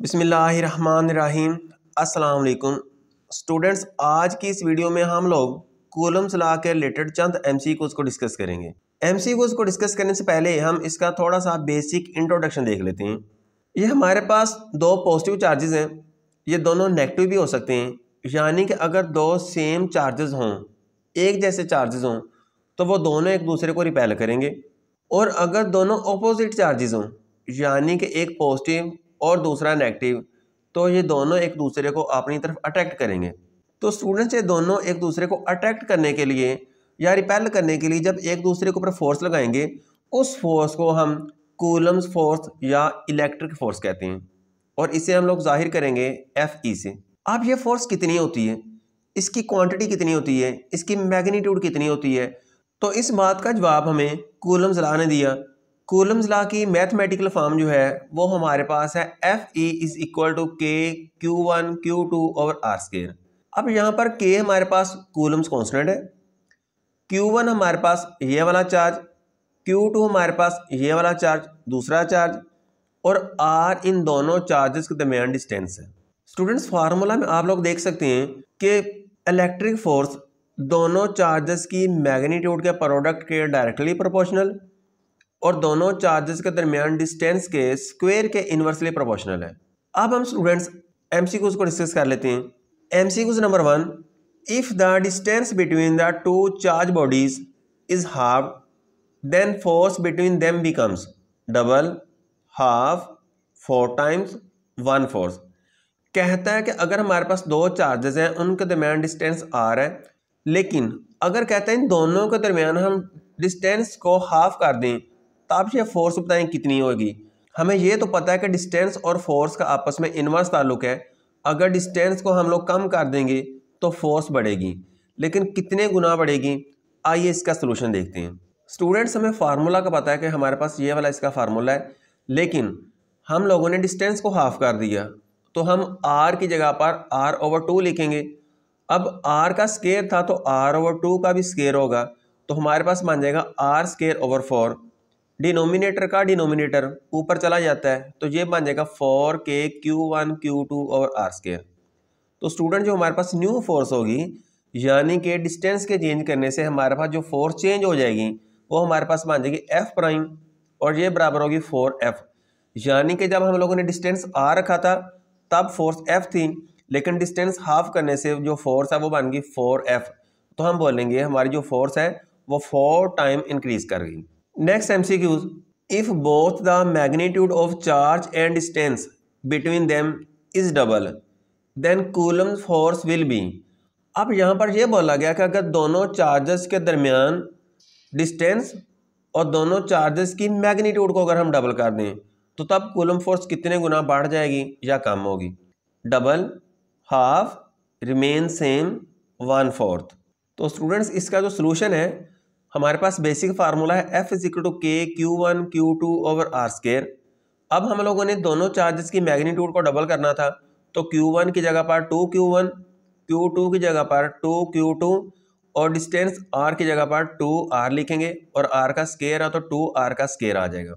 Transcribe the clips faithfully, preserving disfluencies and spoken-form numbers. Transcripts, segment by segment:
बिस्मिल्लाहिर्रहमानिर्रहीम अस्सलाम वालेकुम स्टूडेंट्स, आज की इस वीडियो में हम लोग कूलम्स लॉ के रिलेटेड चंद एमसीक्यूज को डिस्कस करेंगे। एमसीक्यूज को डिस्कस करने से पहले हम इसका थोड़ा सा बेसिक इंट्रोडक्शन देख लेते हैं। ये हमारे पास दो पॉजिटिव चार्जेस हैं, ये दोनों नेगेटिव भी हो सकते हैं, यानी कि अगर दो सेम चार्जेस हों, एक जैसे चार्जेस हों तो वो दोनों एक दूसरे को रिपेल करेंगे, और अगर दोनों अपोजिट चार्जेस हों यानी कि एक पॉजिटिव और दूसरा नेगेटिव, तो ये दोनों एक दूसरे को अपनी तरफ अट्रैक्ट करेंगे। तो स्टूडेंट्स, ये दोनों एक दूसरे को अट्रैक्ट करने के लिए या रिपेल करने के लिए जब एक दूसरे के ऊपर फोर्स लगाएंगे, उस फोर्स को हम कूलम्स फोर्स या इलेक्ट्रिक फोर्स कहते हैं, और इसे हम लोग जाहिर करेंगे एफ ई से। अब ये फोर्स कितनी होती है, इसकी क्वांटिटी कितनी होती है, इसकी मैग्नीट्यूड कितनी होती है, तो इस बात का जवाब हमें कूलम्स लॉ ने दिया। कूलम्स लॉ की मैथमेटिकल फॉर्म जो है वो हमारे पास है F E is equal to K Q one Q two over R square. अब यहाँ पर के हमारे पास कूलम्स कॉन्स्टेंट है, क्यू वन हमारे पास ये वाला चार्ज, क्यू टू हमारे पास ये वाला चार्ज दूसरा चार्ज, और आर इन दोनों चार्जेस के दरमियान डिस्टेंस है। स्टूडेंट्स, फार्मूला में आप लोग देख सकते हैं कि इलेक्ट्रिक फोर्स दोनों चार्जेस की मैग्नीट्यूड के प्रोडक्ट के डायरेक्टली प्रोपोर्शनल और दोनों चार्जेस के दरमियान डिस्टेंस के स्क्वायर के इन्वर्सली प्रोपोर्शनल है। अब हम स्टूडेंट्स एमसीक्यूज को डिस्कस कर लेते हैं। MCQs number one, if the distance between the two charge bodies is half, then force between them becomes double, half, four times, one force. कहता है कि अगर हमारे पास दो चार्जेस हैं, उनके दरमियान डिस्टेंस आर है, लेकिन अगर कहते हैं दोनों के दरमियान हम डिस्टेंस को हाफ कर दें, तब ये फोर्स बताएं कितनी होगी। हमें ये तो पता है कि डिस्टेंस और फोर्स का आपस में इन्वर्स ताल्लुक है, अगर डिस्टेंस को हम लोग कम कर देंगे तो फोर्स बढ़ेगी, लेकिन कितने गुना बढ़ेगी, आइए इसका सलूशन देखते हैं। स्टूडेंट्स, हमें फार्मूला का पता है कि हमारे पास ये वाला इसका फार्मूला है, लेकिन हम लोगों ने डिस्टेंस को हाफ कर दिया तो हम आर की जगह पर आर ओवर टू लिखेंगे। अब आर का स्केयर था तो आर ओवर टू का भी स्केयर होगा, तो हमारे पास मान जाएगा R square over four. Denominator का डिनोमिनेटर ऊपर चला जाता है तो ये बन जाएगा four K Q one Q two और आर स्केयर। तो स्टूडेंट, जो हमारे पास न्यू फोर्स होगी, यानी कि डिस्टेंस के चेंज करने से हमारे पास जो फोर्स चेंज हो जाएगी वो हमारे पास बन जाएगी एफ प्राइम, और ये बराबर होगी फोर एफ। यानी कि जब हम लोगों ने डिस्टेंस आर रखा था तब फोर्स एफ थी, लेकिन डिस्टेंस हाफ करने से जो फोर्स है वो बन गई फोर एफ, तो हम बोलेंगे हमारी जो फोर्स है वो फोर टाइम इंक्रीज कर गई। Next MCQs, if both the magnitude of charge and distance between them is double, then Coulomb force will be. अब यहाँ पर यह बोला गया कि अगर दोनों चार्जेस के दरमियान डिस्टेंस और दोनों चार्जेस की मैग्नीट्यूड को अगर हम डबल कर दें तो तब कूलम फोर्स कितने गुना बढ़ जाएगी या कम होगी, double, half, remain same, one fourth. तो स्टूडेंट्स, इसका जो सलूशन है हमारे पास बेसिक फार्मूला है F is equal to K Q one Q two over R square. अब हम लोगों ने दोनों चार्जेस की मैग्नीट्यूड को डबल करना था तो क्यू वन की जगह पर two Q one, Q two की जगह पर टू क्यू टू, और डिस्टेंस आर की जगह पर टू आर लिखेंगे, और आर का स्केयर है तो टू आर का स्केयर आ जाएगा।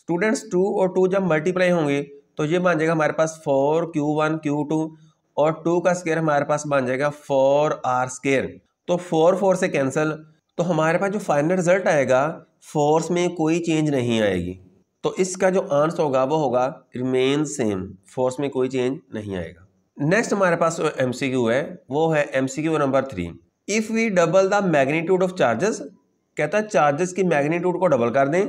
स्टूडेंट्स, टू और टू जब मल्टीप्लाई होंगे तो ये बन जाएगा हमारे पास four Q one Q two, और टू का स्केयर हमारे पास बन जाएगा फोर आर स्केयर। तो फोर फोर से कैंसिल, तो हमारे पास जो फाइनल रिजल्ट आएगा फोर्स में कोई चेंज नहीं आएगी, तो इसका जो आंसर होगा वो होगा रिमेन सेम, फोर्स में कोई चेंज नहीं आएगा। नेक्स्ट हमारे पास जो एमसीक्यू है वो है MCQ number three, if we double the magnitude of charges, कहता है चार्जेस की मैग्नीट्यूड को डबल कर दें,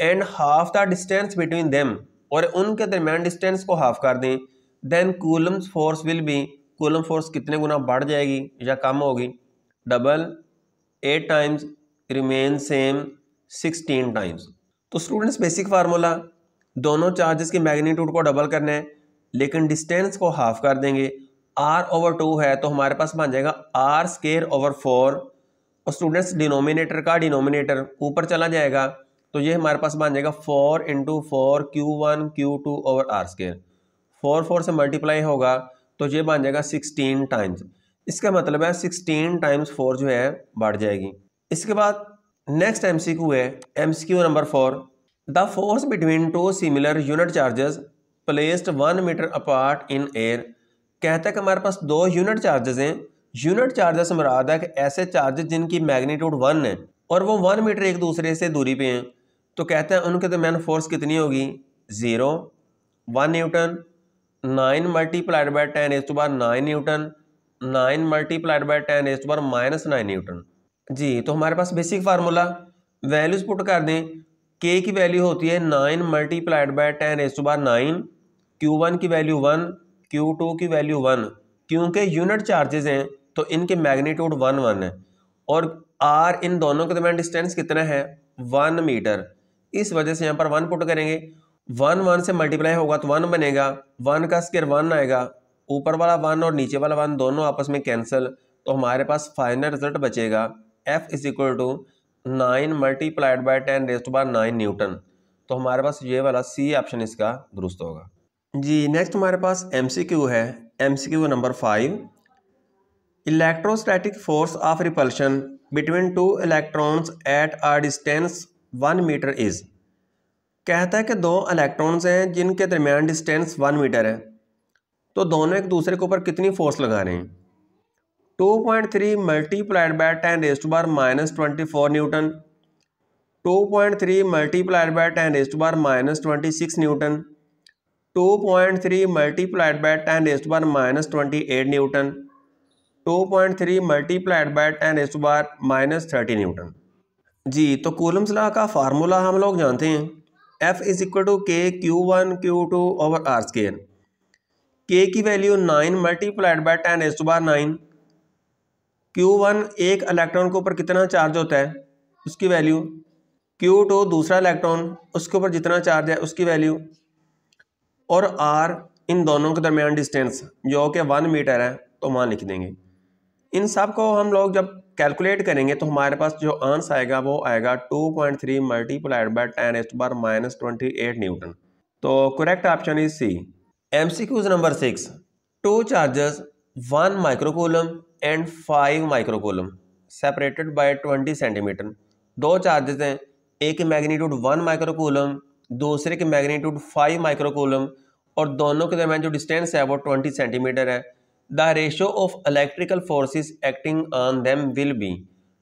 and half the distance between them, और उनके दरमियान डिस्टेंस को हाफ कर दें, then coulomb's force will be, coulomb force कितने गुना बढ़ जाएगी या कम होगी, double, eight times, remain same, sixteen times. तो स्टूडेंट्स, बेसिक फार्मूला, दोनों चार्जेस की मैग्नीट्यूड को डबल करना है लेकिन डिस्टेंस को हाफ कर देंगे, आर ओवर टू है तो हमारे पास बन जाएगा आर स्केयर ओवर फोर, और स्टूडेंट्स डिनोमिनेटर का डिनोमिनेटर ऊपर चला जाएगा तो ये हमारे पास बन जाएगा four into four Q one Q two over R square, four four से मल्टीप्लाई होगा तो ये बन जाएगा सिक्सटीन टाइम्स। इसका मतलब है सिक्सटीन टाइम्स फोर जो है बढ़ जाएगी। इसके बाद नेक्स्ट एमसीक्यू है MCQ number four, the force between two similar unit charges placed one metre apart in air. कहता है कि हमारे पास दो यूनिट चार्जेस हैं। यूनिट चार्जेस से मुराद है कि ऐसे चार्जेस जिनकी मैग्नीट्यूड वन है और वो वन मीटर एक दूसरे से दूरी पे हैं। तो कहता है उनके दरम्यान फोर्स कितनी होगी, zero, one newton, nine multiplied by ten raise to power nine newton, nine multiplied by ten raise to bar minus nine newton. जी तो हमारे पास बेसिक फार्मूला वैल्यूज पुट कर दें। के की वैल्यू होती है nine multiplied by ten raise to power nine, Q one की वैल्यू वन, क्यू टू की वैल्यू वन, क्योंकि यूनिट चार्जेस हैं तो इनके मैग्नीट्यूड वन वन है और आर इन दोनों के दरमियान डिस्टेंस कितना है, वन मीटर। इस वजह से यहाँ पर वन पुट करेंगे, वन वन से मल्टीप्लाई होगा तो वन बनेगा, वन का स्क्वायर वन आएगा, ऊपर वाला वन और नीचे वाला वन दोनों आपस में कैंसिल, तो हमारे पास फाइनल रिजल्ट बचेगा F is equal to nine multiplied by ten raise to power nine newton. तो हमारे पास ये वाला सी ऑप्शन इसका दुरुस्त होगा। जी नेक्स्ट हमारे पास एम सी क्यू है, M C Q number five. Electrostatic force of repulsion between two electrons at a distance one metre is. कहता है कि दो इलेक्ट्रॉन्स हैं जिनके दरमियान डिस्टेंस वन मीटर है तो दोनों एक दूसरे के ऊपर कितनी फोर्स लगा रहे हैं, two point three multiplied by ten raise to bar minus twenty four newton, two point three multiplied by ten raise to bar minus twenty six newton, two point three multiplied by ten raise to bar minus twenty eight newton, two point three multiplied by ten raise to bar minus thirty newton. जी तो Coulomb's law का formula हम लोग जानते हैं F is equal to K Q one Q two over R square. K की value nine multiplied by ten raise to power nine. Q one एक electron के ऊपर कितना चार्ज होता है उसकी वैल्यू, क्यू टू दूसरा इलेक्ट्रॉन उसके ऊपर जितना चार्ज है उसकी वैल्यू, और R इन दोनों के दरमियान डिस्टेंस जो कि वन मीटर है तो वहाँ लिख देंगे। इन सब को हम लोग जब कैलकुलेट करेंगे तो हमारे पास जो आंसर आएगा वो आएगा two point three multiplied by ten raise to bar minus twenty eight newton. तो correct option is C. M C Qs number six, two charges one microcoulomb and five microcoulomb separated by twenty centimetre. दो चार्जेस हैं, एक की magnitude one माइक्रोकोलम, दूसरे की magnitude five माइक्रोकोलम और दोनों के दरमियान जो डिस्टेंस है वो ट्वेंटी सेंटीमीटर है। The ratio of electrical forces acting on them will be.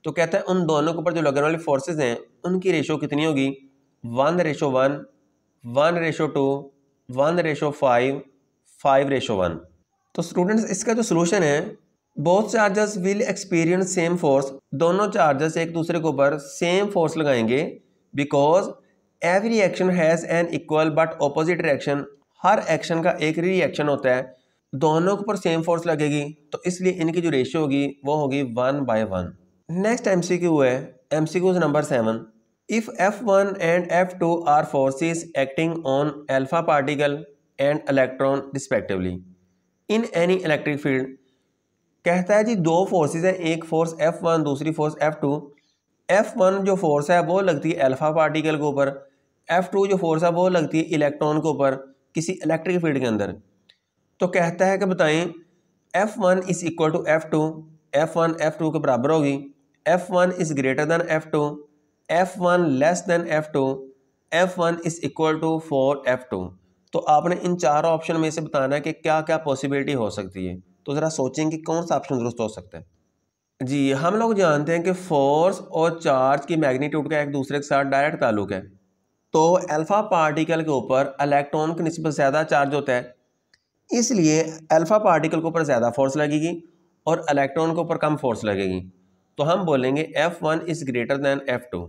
तो कहता है उन दोनों के ऊपर जो लगने वाली फोर्सेस हैं उनकी रेशो कितनी होगी, one ratio one, one ratio two, one ratio five, five ratio one. तो स्टूडेंट्स इसका जो सोल्यूशन है, both charges will experience same force, दोनों चार्जेस एक दूसरे के ऊपर सेम फोर्स लगाएंगे, because every action has an equal but opposite reaction. हर एक्शन का एक रिएक्शन होता है, दोनों के ऊपर सेम फोर्स लगेगी तो इसलिए इनकी जो रेशियो होगी वो होगी one by one. Next MCQ है, MCQ number seven. If F one and F two are forces acting on alpha particle and electron respectively in any electric field. कहता है जी दो फोर्सेस हैं, एक फोर्स एफ वन दूसरी force F two. F one जो force है वो लगती है अल्फा पार्टिकल के ऊपर, एफ टू जो फोर्स है वो लगती है इलेक्ट्रॉन के ऊपर किसी इलेक्ट्रिक फील्ड के अंदर। तो कहता है कि बताएं F1 one is equal to F2, F1 F2 के बराबर होगी, F1 is greater than F2, F1 less than F2, F1 is equal to four F2। तो आपने इन चार ऑप्शन में से बताना है कि क्या क्या पॉसिबिलिटी हो सकती है। तो ज़रा सोचें कि कौन सा ऑप्शन दुरुस्त हो सकता है। जी हम लोग जानते हैं कि फोर्स और चार्ज की मैग्नीट्यूड का एक दूसरे के साथ डायरेक्ट ताल्लुक है। तो अल्फ़ा पार्टिकल के ऊपर इलेक्ट्रॉन के निस्बत ज़्यादा चार्ज होता है, इसलिए अल्फ़ा पार्टिकल के ऊपर ज़्यादा फोर्स लगेगी और इलेक्ट्रॉन के ऊपर कम फोर्स लगेगी। तो हम बोलेंगे F1 one is greater than F2।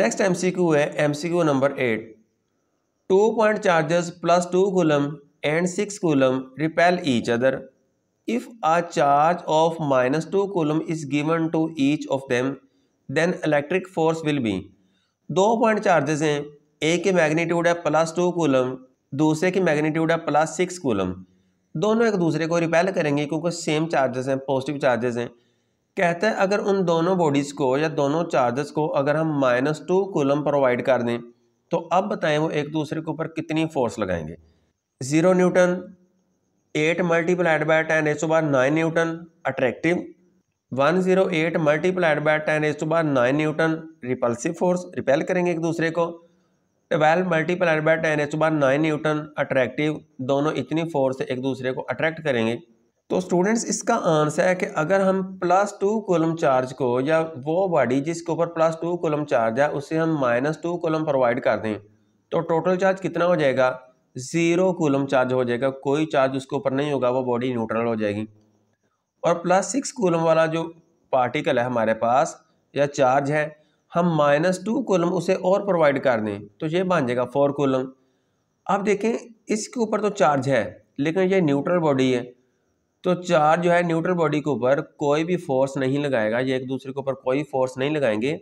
Next MCQ है, MCQ number eight. Two point charges plus two coulomb and six coulomb repel each other. If a charge of minus two coulomb is given to each of them then electric force will be. दो point charges हैं, एक की magnitude है plus two coulomb, दूसरे की magnitude है plus six coulomb. दोनों एक दूसरे को रिपेल करेंगे क्योंकि सेम चार्जेस हैं, पॉजिटिव चार्जेस हैं। कहते हैं अगर उन दोनों बॉडीज़ को या दोनों चार्जेस को अगर हम माइनस टू कूलम प्रोवाइड कर दें तो अब बताएं वो एक दूसरे के ऊपर कितनी फोर्स लगाएंगे, zero newton, eight multiplied by ten raise to power nine newton attractive, one zero eight multiplied by ten raise to power nine newton repulsive force, repel करेंगे एक दूसरे को, वेल मल्टीपल अरबेट एन एच बार नाइन न्यूटन अट्रैक्टिव, दोनों इतनी force एक दूसरे को अट्रैक्ट करेंगे। तो स्टूडेंट्स इसका आंसर है कि अगर हम प्लस टू कोलम चार्ज को या वो बॉडी जिसके ऊपर प्लस टू कोलम चार्ज है उसे हम माइनस टू कोलम प्रोवाइड कर दें तो टोटल चार्ज कितना हो जाएगा, जीरो कोलम चार्ज हो जाएगा, कोई चार्ज उसके ऊपर नहीं होगा, वो बॉडी न्यूट्रल हो जाएगी। और प्लस सिक्स कोलम वाला जो पार्टिकल है हमारे पास या चार्ज है, हम माइनस टू कोलम उसे और प्रोवाइड कर दें तो ये बन जाएगा फोर कोलम। अब देखें इसके ऊपर तो चार्ज है लेकिन ये न्यूट्रल बॉडी है, तो चार्ज जो है न्यूट्रल बॉडी के ऊपर कोई भी फोर्स नहीं लगाएगा, ये एक दूसरे के ऊपर कोई फोर्स नहीं लगाएंगे।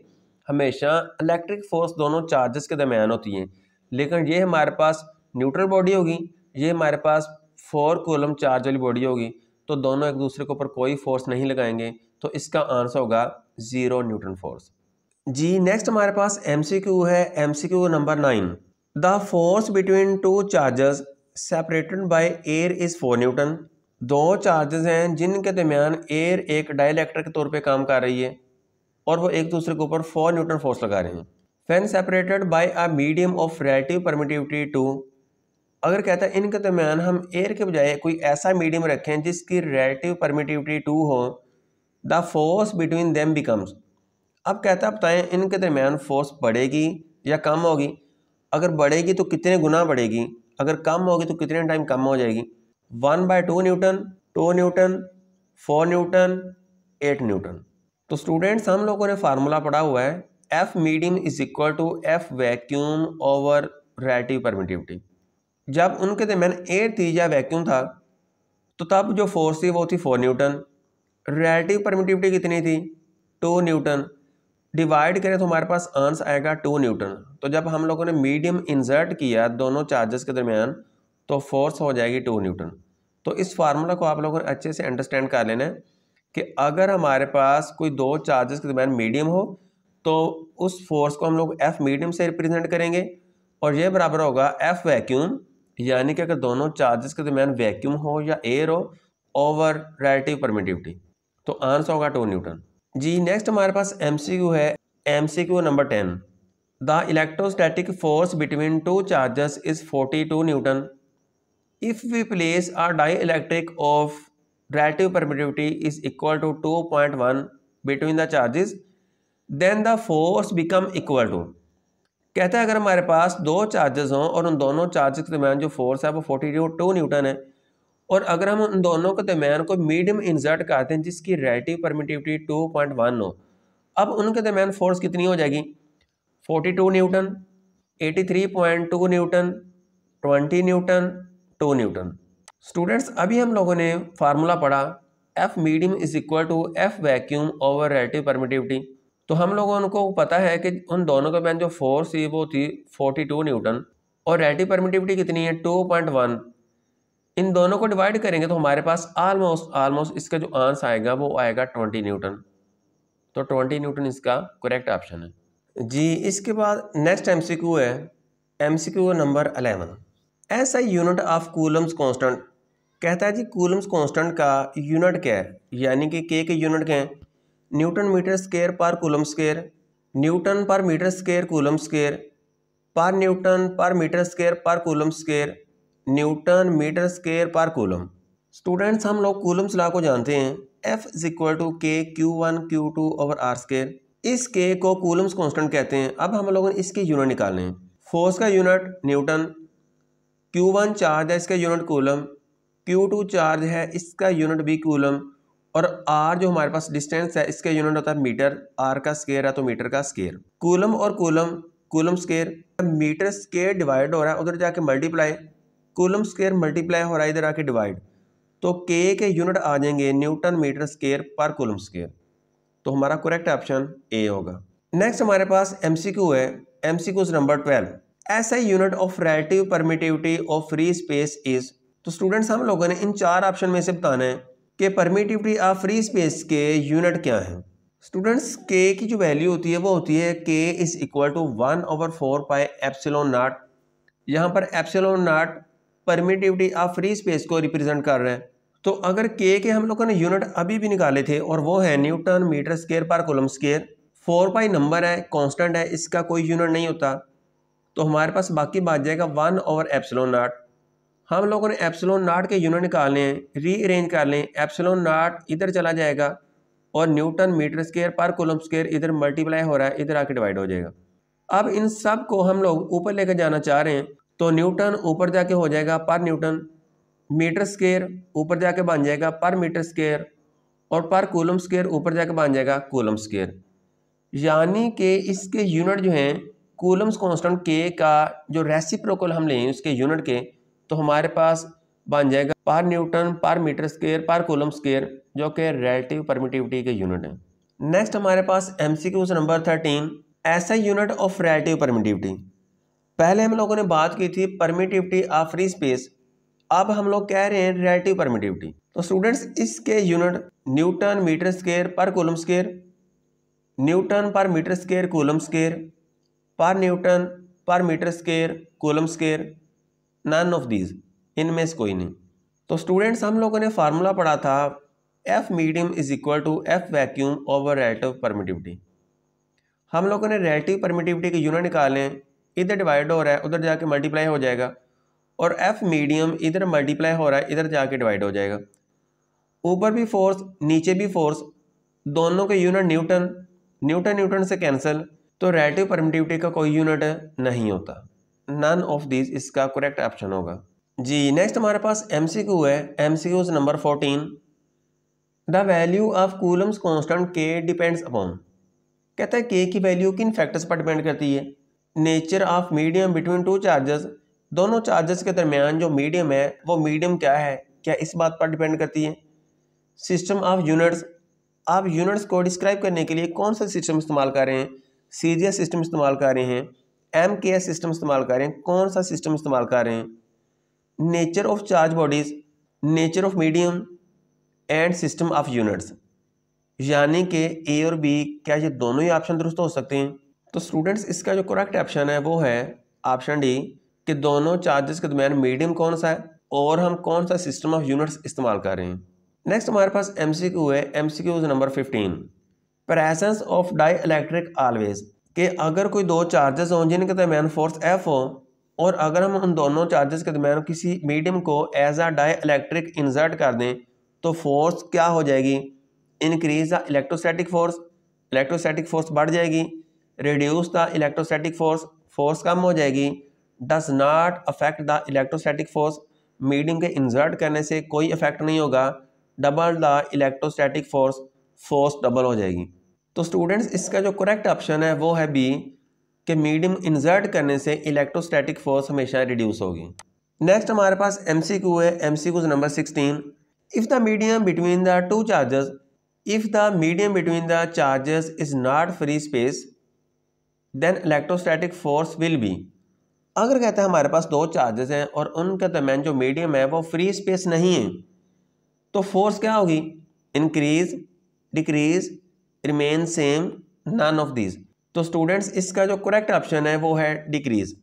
हमेशा इलेक्ट्रिक फोर्स दोनों चार्जेस के दरमियान होती है, लेकिन ये हमारे पास न्यूट्रल बॉडी होगी, ये हमारे पास फोर कोलम चार्ज वाली बॉडी होगी, तो दोनों एक दूसरे के ऊपर कोई फोर्स नहीं लगाएंगे। तो इसका आंसर होगा ज़ीरो न्यूटन फोर्स। जी नेक्स्ट हमारे पास एम सी क्यू है, M C Q number nine. The force between two charges separated by air is four newton. दो चार्जेस हैं जिनके दरमियान एयर एक डाइलेक्ट्रिक के तौर पे काम कर रही है और वो एक दूसरे के ऊपर फोर न्यूटन फोर्स लगा रहे हैं। When separated by a medium of relative permittivity two, अगर कहता है इनके दरमियान हम एयर के बजाय कोई ऐसा मीडियम रखें जिसकी रिलेटिव परमिटिविटी टू हो, the force between them becomes. अब कहता है बताएं इनके दरमियान फोर्स बढ़ेगी या कम होगी, अगर बढ़ेगी तो कितने गुना बढ़ेगी, अगर कम होगी तो कितने टाइम कम हो जाएगी। One by two newton, two newton, four newton, eight newton. तो स्टूडेंट्स हम लोगों ने फार्मूला पढ़ा हुआ है F medium is equal to F vacuum over relative permittivity. जब उनके दरमियान एयर थी या वैक्यूम था तो तब जो फोर्स थी वो थी फोर न्यूटन, रिलेटिव परमिटिविटी कितनी थी, टू न्यूटन। डिवाइड करें तो हमारे पास आंसर आएगा टू न्यूटन। तो जब हम लोगों ने मीडियम इंसर्ट किया दोनों चार्जेस के दरमियान तो फोर्स हो जाएगी टू न्यूटन। तो इस फार्मूला को आप लोगों ने अच्छे से अंडरस्टैंड कर लेना है कि अगर हमारे पास कोई दो चार्जेस के दरमियान मीडियम हो तो उस फोर्स को हम लोग एफ मीडियम से रिप्रेजेंट करेंगे और ये बराबर होगा एफ वैक्यूम, यानी कि अगर दोनों चार्जेस के दरमियान वैक्यूम हो या एयर हो, ओवर रिलेटिव परमिटिविटी। तो आंसर होगा टू न्यूटन। जी नेक्स्ट हमारे पास एम सी क्यू है, M C Q number ten. The electrostatic force between two charges is forty two newton. If we place a dielectric of relative permittivity is equal to two point one between the charges, then the force become equal to। कहता है अगर हमारे पास दो charges हों और उन दोनों चार्जेस के दरमियान जो फोर्स है वो फोर्टी टू टू न्यूटन है, और अगर हम उन दोनों के दरमियान को मीडियम इंसर्ट करते हैं जिसकी relative permittivity two point one हो, अब उनके दरमियान फोर्स कितनी हो जाएगी, forty two newton, eighty three point two newton, twenty newton, two newton. Students अभी हम लोगों ने फार्मूला पढ़ा F medium is equal to F vacuum over relative permittivity. तो हम लोगों को पता है कि उन दोनों के दरमियान जो फोर्स थी वो थी फोर्टी टू न्यूटन और रिलेटिव परमिटिविटी कितनी है टू पॉइंट वन। इन दोनों को डिवाइड करेंगे तो हमारे पास आलमोस्ट आलमोस्ट इसका जो आंसर आएगा वो आएगा ट्वेंटी न्यूटन। तो ट्वेंटी न्यूटन इसका करेक्ट ऑप्शन है। जी इसके बाद नेक्स्ट एम सी क्यू है, M C Q number eleven. S I unit of Coulomb's constant, कहता है जी कूलम्स कांस्टेंट का यूनिट क्या है, यानी कि के के यूनिट क्या है, newton metre square per coulomb square, newton per metre square coulomb square, per newton per metre square per coulomb square, newton metre square per coulomb. Students हम लोग कूलम्स लॉ को जानते हैं F is equal to K Q one Q two over R square. इस के को Coulomb's constant कहते हैं। अब हम लोगों ने इसके यूनिट निकालने हैं। फोर्स का unit newton, Q one charge है इसका unit coulomb, Q two charge है इसका यूनिट भी कूलम, और आर जो हमारे पास डिस्टेंस है इसका यूनिट होता है मीटर, आर का स्केयर है तो मीटर का स्केयर। कूलम और coulomb coulomb square, metre square divide हो रहा है उधर जाके मल्टीप्लाई, कूलम स्केयर मल्टीप्लाई हो रहा है इधर आके डिवाइड, तो के के यूनिट आ जाएंगे newton metre square per coulomb square. तो हमारा करेक्ट ऑप्शन ए होगा। नेक्स्ट हमारे पास एम सी क्यू है, M C Q number twelve. S I unit of relative permittivity of free space is. तो स्टूडेंट्स हम लोगों ने इन चार ऑप्शन में से बताना है कि परमिटिविटी ऑफ फ्री स्पेस के यूनिट क्या है। स्टूडेंट्स के की जो वैल्यू होती है वो होती है K is equal to one over four pi epsilon naught. यहाँ पर epsilon naught permittivity of free space को रिप्रेजेंट कर रहे हैं। तो अगर के के हम लोगों ने यूनिट अभी भी निकाले थे और वो है newton metre square per coulomb square. Four pi number है, कॉन्स्टेंट है, इसका कोई यूनिट नहीं होता। तो हमारे पास बाकी बच जाएगा वन ओवर एप्सिलॉन नॉट। हम लोगों ने एप्सिलॉन नॉट के यूनिट निकाल लें, रीअरेंज कर लें, एप्सिलॉन नॉट इधर चला जाएगा और newton metre square per coulomb square इधर मल्टीप्लाई हो रहा है, इधर आके डिवाइड हो जाएगा। अब इन सब को हम लोग ऊपर लेकर जाना चाह रहे हैं तो न्यूटन ऊपर जाके हो जाएगा पर न्यूटन, मीटर स्क्वायर ऊपर जाके बन जाएगा पर मीटर स्क्वायर और पर कूलम स्क्वायर ऊपर जाके बन जाएगा कूलम स्क्वायर। यानी कि इसके यूनिट जो हैं कूलम्स कांस्टेंट के का जो रेसिप्रोकल हम लें उसके यूनिट के, तो हमारे पास बन जाएगा per newton per metre square per coulomb square जो कि रिलेटिव परमिटिविटी के यूनिट हैं। नेक्स्ट हमारे पास MCQs number thirteen, SI unit of relative permittivity. पहले हम लोगों ने बात की थी परमिटिविटी ऑफ फ्री स्पेस, अब हम लोग कह रहे हैं रिलेटिव परमिटिविटी। तो स्टूडेंट्स इसके unit newton metre square per coulomb square, newton per metre square coulomb square, per newton per metre square coulomb square, none of these, इनमें से कोई नहीं। तो स्टूडेंट्स हम लोगों ने फार्मूला पढ़ा था F medium is equal to F vacuum over relative permittivity. हम लोगों ने रिलेटिव परमिटिविटी के यूनिट निकाले, इधर डिवाइड हो रहा है उधर जाके मल्टीप्लाई हो जाएगा और एफ मीडियम इधर मल्टीप्लाई हो रहा है इधर जाके डिवाइड हो जाएगा। ऊपर भी फोर्स नीचे भी फोर्स, दोनों के यूनिट न्यूटन, न्यूटन न्यूटन से कैंसिल, तो रिलेटिव परमिटिविटी का कोई यूनिट नहीं होता। नन ऑफ दीज इसका करेक्ट ऑप्शन होगा जी। नेक्स्ट हमारे पास एमसीक्यू है, MCQs number fourteen, the value of Coulomb's constant K depends upon. कहता है के की वैल्यू किन फैक्टर्स पर डिपेंड करती है, nature of medium between two charges, दोनों चार्जेस के दरमियान जो मीडियम है वो मीडियम क्या है, क्या इस बात पर डिपेंड करती है। सिस्टम ऑफ यूनिट्स, आप यूनिट्स को डिस्क्राइब करने के लिए कौन सा सिस्टम इस्तेमाल कर रहे हैं, सीरियल सिस्टम इस्तेमाल कर रहे हैं, एम के एस सिस्टम इस्तेमाल कर रहे हैं, कौन सा सिस्टम इस्तेमाल कर रहे हैं। Nature of charge bodies, nature of medium and system of units, यानी कि ए और बी, क्या ये दोनों ही ऑप्शन दुरुस्त हो सकते हैं। तो स्टूडेंट्स इसका जो करेक्ट ऑप्शन है वो है ऑप्शन डी कि दोनों चार्जेस के दरमियान मीडियम कौन सा है और हम कौन सा सिस्टम ऑफ यूनिट्स इस्तेमाल कर रहे हैं। नेक्स्ट हमारे पास एमसीक्यू है, MCQ number fifteen, presence of dielectric always, कि अगर कोई दो चार्जेस हों जिनके दरमियान फोर्स एफ हो और अगर हम उन दोनों चार्जेस के दरमियान किसी मीडियम को एज अ डाईइलेक्ट्रिक इंसर्ट कर दें तो फोर्स क्या हो जाएगी, increase the electrostatic force, electrostatic force बढ़ जाएगी, reduce the electrostatic force, force कम हो जाएगी, does not affect the electrostatic force, medium के इंसर्ट करने से कोई इफेक्ट नहीं होगा, double the electrostatic force, force double हो जाएगी। तो स्टूडेंट्स इसका जो करेक्ट ऑप्शन है वो है बी कि मीडियम इंसर्ट करने से इलेक्ट्रोस्टैटिक फोर्स हमेशा रिड्यूस होगी। नेक्स्ट हमारे पास एमसीक्यू है, MCQ number sixteen, if the medium between the two charges, if the medium between the charges is not free space then electrostatic force will be. अगर कहते हैं हमारे पास दो चार्जेस हैं और उनके दरमियान जो मीडियम है वो फ्री स्पेस नहीं है तो फोर्स क्या होगी, increase, decrease, remain same, none of these. तो स्टूडेंट्स इसका जो करेक्ट ऑप्शन है वो है डिक्रीज।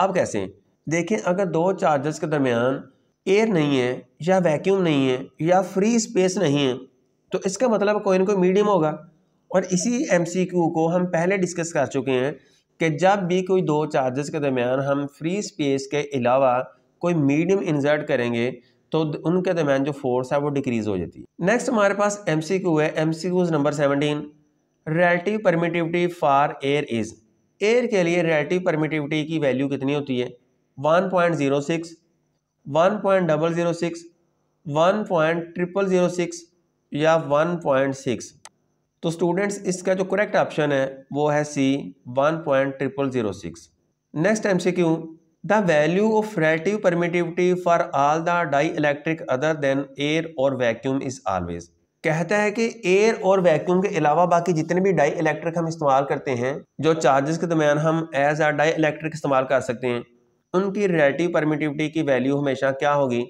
अब कैसे देखें, अगर दो चार्जेस के दरमियान एयर नहीं है या वैक्यूम नहीं है या फ्री स्पेस नहीं है तो इसका मतलब कोई ना कोई मीडियम होगा और इसी एमसीक्यू को हम पहले डिस्कस कर चुके हैं कि जब भी कोई दो चार्जेस के दरमियान हम फ्री स्पेस के अलावा कोई मीडियम इंसर्ट करेंगे तो उनके दरमियान जो फोर्स है वो डिक्रीज हो जाती है। नेक्स्ट हमारे पास एमसीक्यू है, MCQs number seventeen, relative permittivity for air is, air के लिए रिलेटिव परमिटिविटी की वैल्यू कितनी होती है, one point zero six, one point zero zero six, one point zero zero six या वन पॉइंट सिक्स। तो स्टूडेंट्स इसका जो करेक्ट ऑप्शन है वो है C one point zero zero six. Next MCQ, The value of relative permittivity for all the dielectric other than air or vacuum is always। कहता है कि एयर और वैक्यूम के अलावा बाकी जितने भी डाईइलेक्ट्रिक हम इस्तेमाल करते हैं जो चार्जेस के दरमियान हम एज अ डाईइलेक्ट्रिक इस्तेमाल कर सकते हैं उनकी रिलेटिव परमिटिविटी की वैल्यू हमेशा क्या होगी,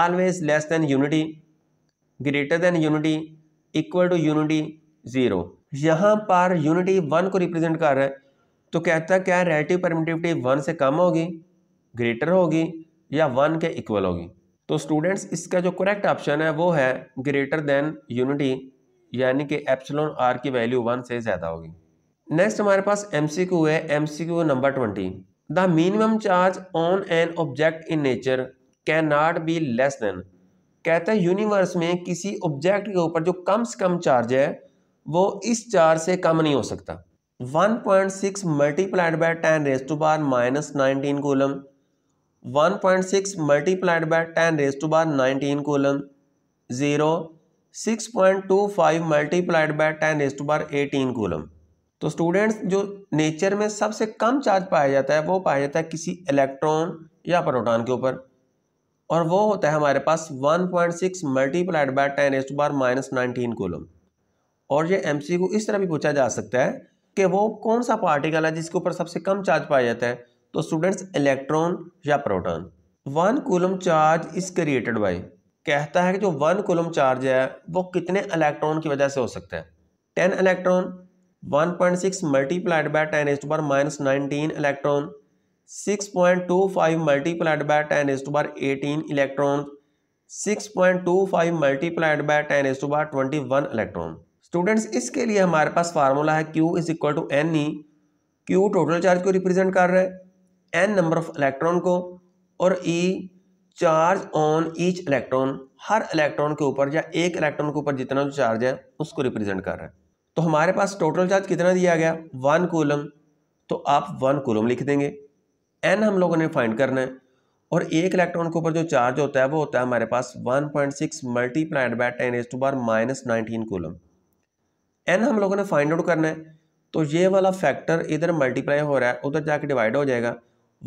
always less than unity, greater than unity, equal to unity, zero. यहाँ पर यूनिटी वन को रिप्रेजेंट कर रहा है तो कहता क्या है रिलेटिव परमिटिविटी वन से कम होगी, ग्रेटर होगी या वन के इक्वल होगी। तो स्टूडेंट्स इसका जो करेक्ट ऑप्शन है वो है ग्रेटर देन यूनिटी, यानी कि एप्सिलॉन आर की वैल्यू वन से ज़्यादा होगी। नेक्स्ट हमारे पास एमसीक्यू है, MCQ number twenty, The minimum charge on an object in nature cannot be less than, कहता है यूनिवर्स में किसी ऑब्जेक्ट के ऊपर जो कम से कम चार्ज है वो इस चार्ज से कम नहीं हो सकता। One point six multiplied by ten raise to bar minus nineteen coulomb, one point six multiplied by ten raise to बार nineteen coulomb, zero six point two five multiplied by ten raise to बार eighteen coulomb. तो students जो nature में सबसे कम charge पाया जाता है वो पाया जाता है किसी इलेक्ट्रॉन या प्रोटॉन के ऊपर, और वो होता है हमारे पास one point six multiplied by ten raise to power minus nineteen coulomb. और ये एमसीक्यू इस तरह भी पूछा जा सकता है कि वो कौन सा पार्टिकल है जिसके ऊपर सबसे कम चार्ज पाया जाता है, तो स्टूडेंट्स इलेक्ट्रॉन या proton. One coulomb charge is created by, कहता है कि जो वन कूलम चार्ज है वो कितने इलेक्ट्रॉन की वजह से हो सकता है। Ten electron, one point six multiplied by ten raise to power minus nineteen electron, six point two five multiplied by ten raise to power eighteen electron, six point two five multiplied by ten raise to power twenty one electron. Students इसके लिए हमारे पास formula है Q is equal to N E. Q total charge को represent कर रहा है, n number of electron को, और E charge on each electron, हर इलेक्ट्रॉन के ऊपर या एक इलेक्ट्रॉन के ऊपर जितना जो चार्ज है उसको रिप्रेजेंट कर रहा है। तो हमारे पास टोटल चार्ज कितना दिया गया, वन कूलम, तो आप वन कूलम लिख देंगे। एन हम लोगों ने फाइंड करना है, और एक इलेक्ट्रॉन के ऊपर जो चार्ज होता है वो होता है हमारे पास one point six multiplied by ten raise to power minus nineteen coulomb. N हम लोगों ने फाइंड आउट करना है, तो ये वाला फैक्टर इधर मल्टीप्लाई हो रहा है, उधर जाके डिवाइड हो जाएगा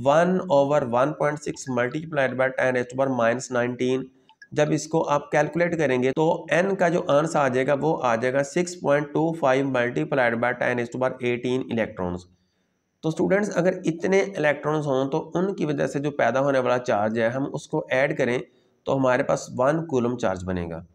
one over one point six multiplied by ten raise to power minus nineteen. जब इसको आप कैलकुलेट करेंगे तो एन का जो आंसर आ जाएगा वो आ जाएगा six point two five multiplied by ten raise to power eighteen electrons. तो स्टूडेंट्स अगर इतने इलेक्ट्रॉन्स हों तो उनकी वजह से जो पैदा होने वाला चार्ज है हम उसको ऐड करें तो हमारे पास वन कूलम चार्ज बनेगा।